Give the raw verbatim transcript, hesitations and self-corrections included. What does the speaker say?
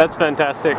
That's fantastic.